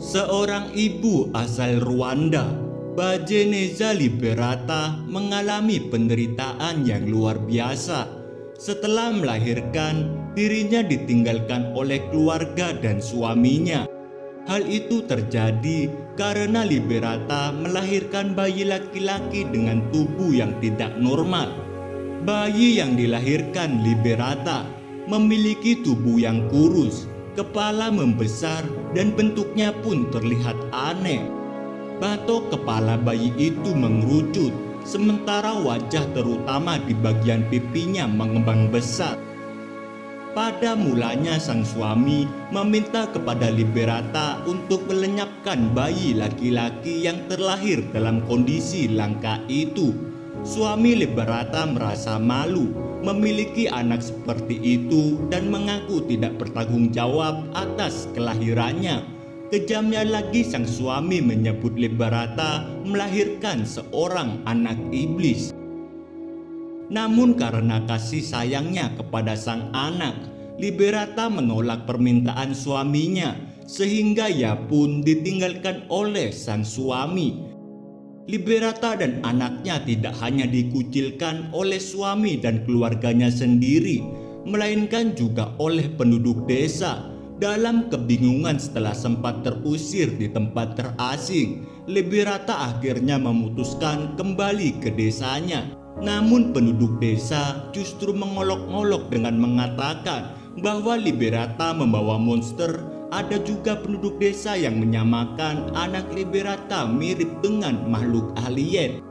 Seorang ibu asal Rwanda, Bajeneza Liberata, mengalami penderitaan yang luar biasa. Setelah melahirkan, dirinya ditinggalkan oleh keluarga dan suaminya. Hal itu terjadi karena Liberata melahirkan bayi laki-laki dengan tubuh yang tidak normal. Bayi yang dilahirkan Liberata memiliki tubuh yang kurus, kepala membesar, dan bentuknya pun terlihat aneh. Batok kepala bayi itu mengerucut, sementara wajah terutama di bagian pipinya mengembang besar. Pada mulanya sang suami meminta kepada Liberata untuk melenyapkan bayi laki-laki yang terlahir dalam kondisi langka itu. Suami Liberata merasa malu memiliki anak seperti itu dan mengaku tidak bertanggung jawab atas kelahirannya. Kejamnya lagi, sang suami menyebut Liberata melahirkan seorang anak iblis. Namun karena kasih sayangnya kepada sang anak, Liberata menolak permintaan suaminya, sehingga ia pun ditinggalkan oleh sang suami. Liberata dan anaknya tidak hanya dikucilkan oleh suami dan keluarganya sendiri, melainkan juga oleh penduduk desa. Dalam kebingungan setelah sempat terusir di tempat terasing, Liberata akhirnya memutuskan kembali ke desanya. Namun penduduk desa justru mengolok-olok dengan mengatakan bahwa Liberata membawa monster. Ada juga penduduk desa yang menyamakan anak Liberata mirip dengan makhluk alien.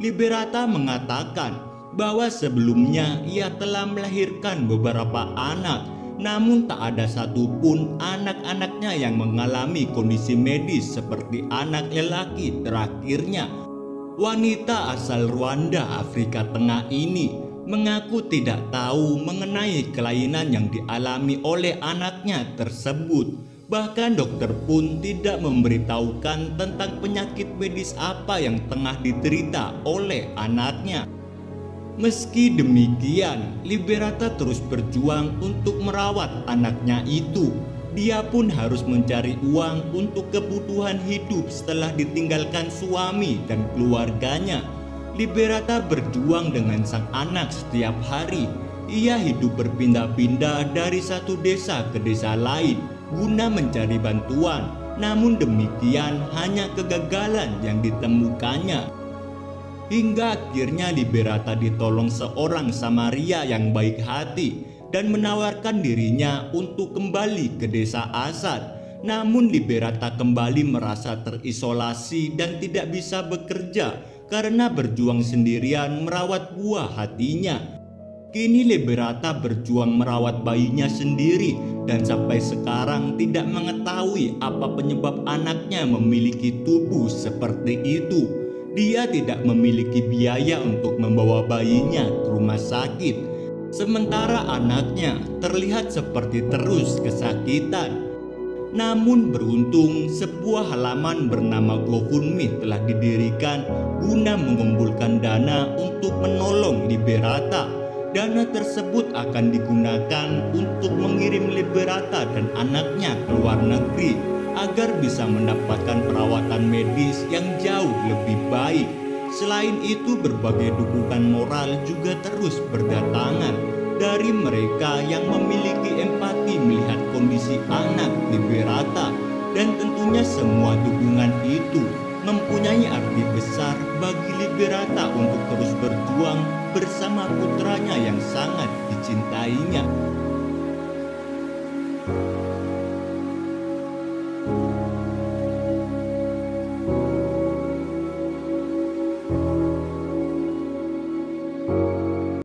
Liberata mengatakan bahwa sebelumnya ia telah melahirkan beberapa anak, namun tak ada satupun anak-anaknya yang mengalami kondisi medis seperti anak lelaki terakhirnya. Wanita asal Rwanda, Afrika Tengah ini mengaku tidak tahu mengenai kelainan yang dialami oleh anaknya tersebut. Bahkan dokter pun tidak memberitahukan tentang penyakit medis apa yang tengah diderita oleh anaknya. Meski demikian, Liberata terus berjuang untuk merawat anaknya itu. Dia pun harus mencari uang untuk kebutuhan hidup setelah ditinggalkan suami dan keluarganya. Liberata berjuang dengan sang anak setiap hari. Ia hidup berpindah-pindah dari satu desa ke desa lain guna mencari bantuan. Namun demikian, hanya kegagalan yang ditemukannya. Hingga akhirnya Liberata ditolong seorang Samaria yang baik hati dan menawarkan dirinya untuk kembali ke desa asal. Namun Liberata kembali merasa terisolasi dan tidak bisa bekerja karena berjuang sendirian merawat buah hatinya. Kini Liberata berjuang merawat bayinya sendiri dan sampai sekarang tidak mengetahui apa penyebab anaknya memiliki tubuh seperti itu. Dia tidak memiliki biaya untuk membawa bayinya ke rumah sakit. Sementara anaknya terlihat seperti terus kesakitan. Namun beruntung, sebuah halaman bernama GoFundMe telah didirikan guna mengumpulkan dana untuk menolong Liberata. Dana tersebut akan digunakan untuk mengirim Liberata dan anaknya ke luar negeri agar bisa mendapatkan perawatan medis yang jauh lebih baik. Selain itu, berbagai dukungan moral juga terus berdatangan dari mereka yang memiliki empati melihat kondisi anak Liberata, dan tentunya semua dukungan itu mempunyai arti besar bagi Liberata untuk terus berjuang bersama putranya yang sangat dicintainya.